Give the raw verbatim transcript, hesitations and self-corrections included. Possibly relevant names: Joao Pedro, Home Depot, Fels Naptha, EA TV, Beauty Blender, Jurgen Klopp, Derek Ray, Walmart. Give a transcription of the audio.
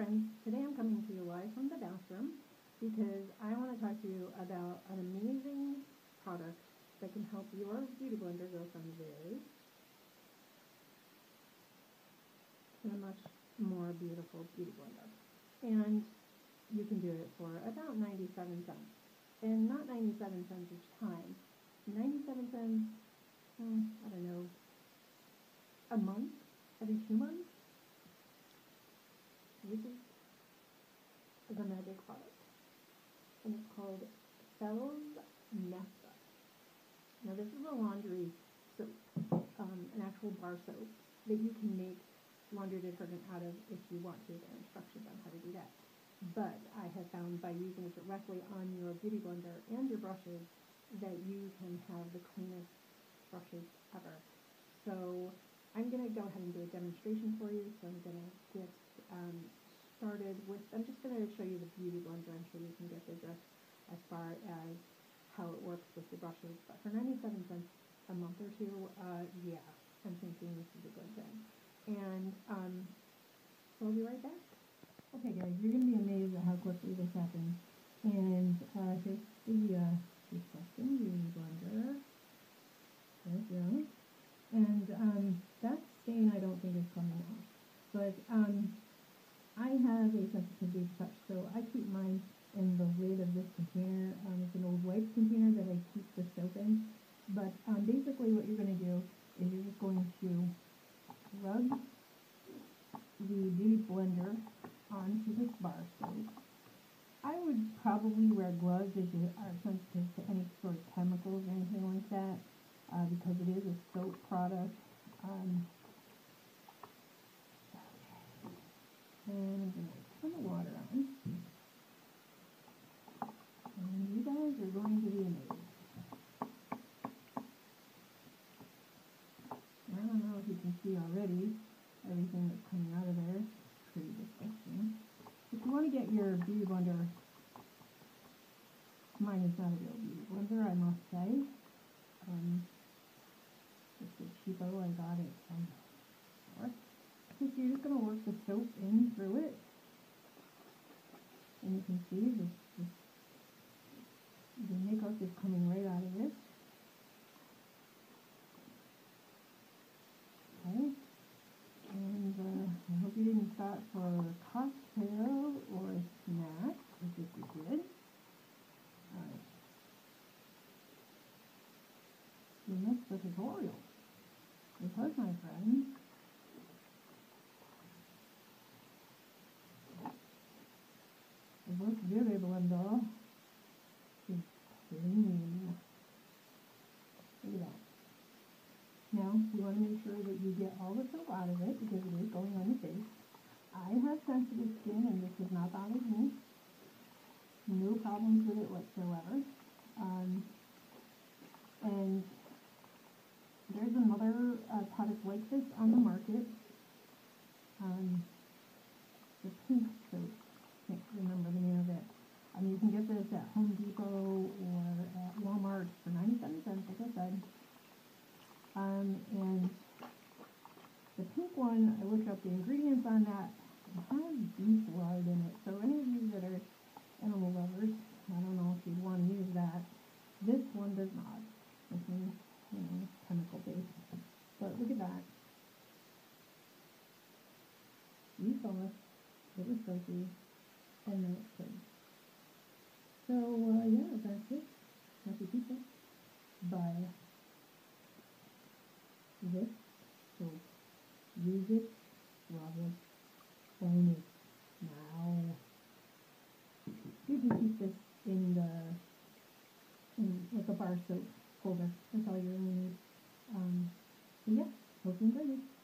friends, today I'm coming to you live from the bathroom because I want to talk to you about an amazing product that can help your Beauty Blender go from very to a much more beautiful Beauty Blender. And you can do it for about ninety-seven cents. And not ninety-seven cents each time. ninety-seven cents, hmm, I don't know, a month? Every two months? This is a magic product. And it's called Fels Naptha. Now this is a laundry soap, um, an actual bar soap that you can make laundry detergent out of if you want to. There are instructions on how to do that. But I have found by using it directly on your Beauty Blender and your brushes that you can have the cleanest brushes ever. So I'm going to go ahead and do a demonstration for you. So I'm going to get um, started with, I'm just going to show you the Beauty Blender. I'm sure you can get the drift as far as how it works with the brushes. But for ninety-seven cents a month or two, uh, yeah, I'm thinking this is a good thing. And um, so I'll be right back. Okay guys, you're going to be amazed at how quickly this happens. And uh, here's the uh, disgusting Beauty Blender. There's yours. And um, that stain I don't think is coming off. But um, I have a sensitivity to touch, so I keep mine in the lid of this container. Um, it's an old wipes container that I keep the soap in. But um, basically what you're going to do is you're just going to rub the Beauty Blender onto this bar soap. I would probably wear gloves if you are sensitive to any sort of chemicals or anything like that, uh, because it is a soap product. Um, and I'm going to turn the water on. And you guys are going to be amazed. I don't know if you can see already everything that's coming out of there. It's pretty disgusting. If you want to get your Beauty Blender, mine is not a real Beauty Blender, I must say. Um, it's a cheapo, I got it from Walmart. So you're just going to work the soap in through it. And you can see this, this, the makeup is coming right out of this. Okay. And uh, I hope you didn't stop for a cocktail or a snack, because if you did, uh, you missed the tutorial. Because, my friends, this Beauty Blender is clean. Look at that. Now, you want to make sure that you get all the soap out of it, because it is going on the face. I have sensitive skin, and this does not bother me. No problems with it whatsoever. Um, and there's another uh, product like this on the market. Um, the pink soap. I can't remember the name of it. Um, you can get this at Home Depot or at Walmart for ninety-seven cents, like I said. Um, and the pink one, I looked up the ingredients on that. It has beef lard in it, so any of you that are animal lovers, I don't know if you'd want to use that. This one does not. This one's, you know, chemical based. But look at that. You saw it. It was soapy, and then it's clean. So uh, yeah, that's it. Happy people. Bye. This soap. Use it, love it, own it, now. You can keep this in the, in like a bar soap holder. That's all you really need. Um, so yeah, hope you enjoyed it.